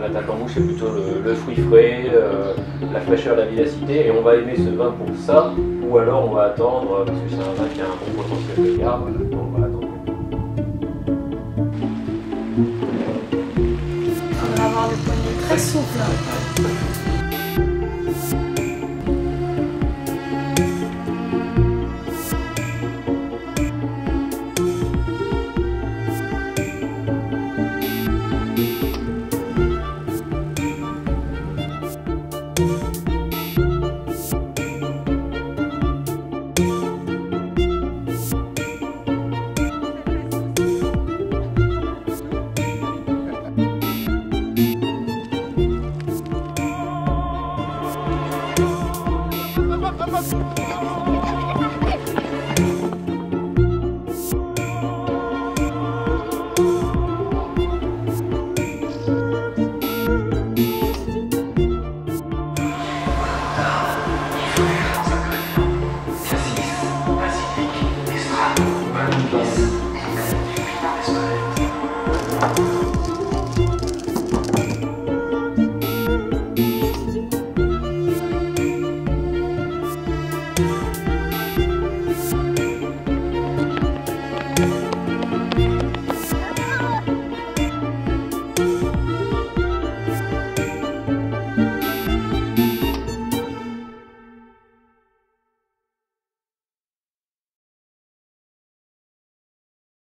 l'attaquant mouche c'est plutôt le fruit frais, la fraîcheur, la vivacité, et on va aimer ce vin pour ça, ou alors on va attendre, parce que c'est un vin qui a un bon potentiel de garde, voilà, on va attendre. On va avoir des poignées très souples. Yes.